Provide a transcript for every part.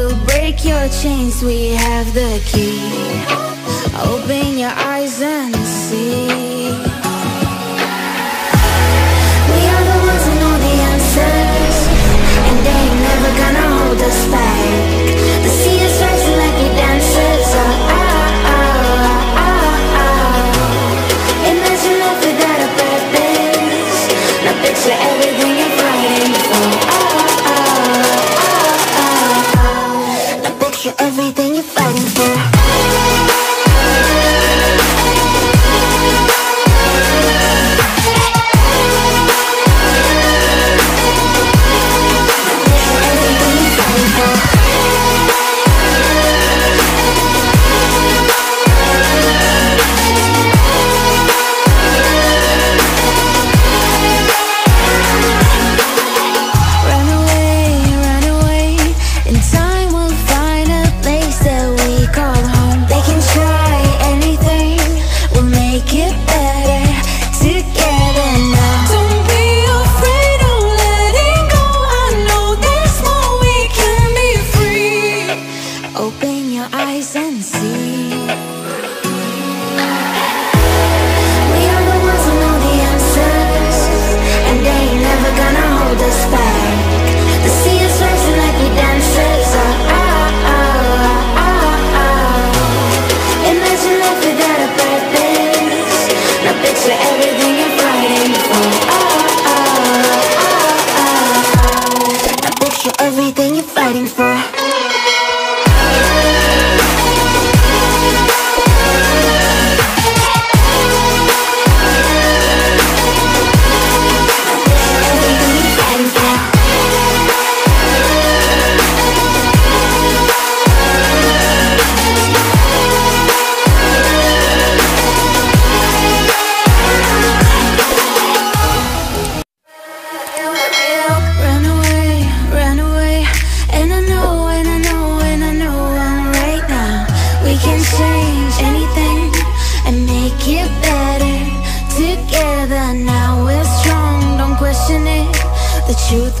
will break your chains, we have the key. Open your eyes and see. We are the ones who know the answers, and they ain't never gonna hold us back. The sea is rising like it dances. Oh, oh, oh, oh, oh. Imagine life without a purpose. Now picture everything you're fighting for. Oh, oh, oh, oh, oh. Now picture everything you're fighting for. Truth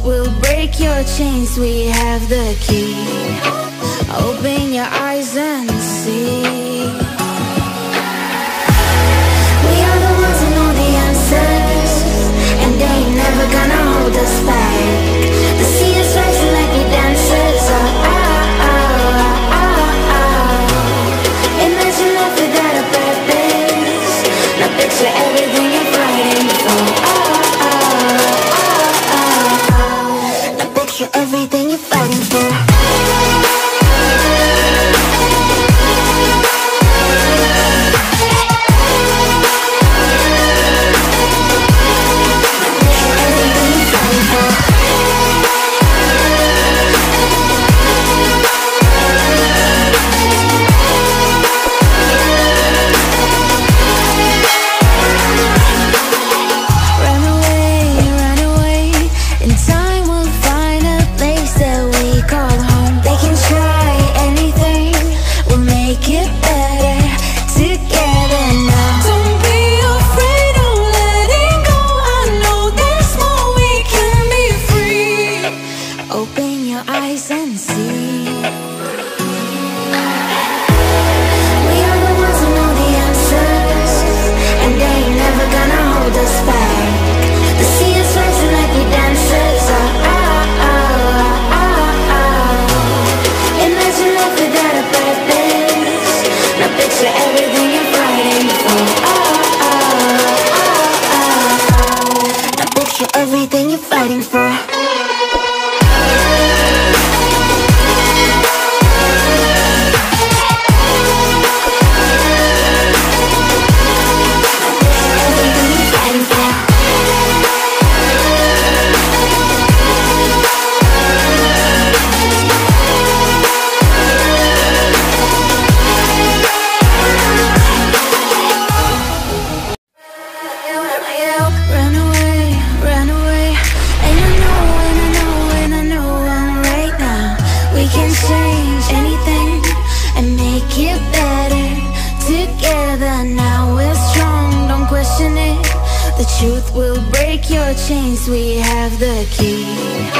will break your chains, we have the key.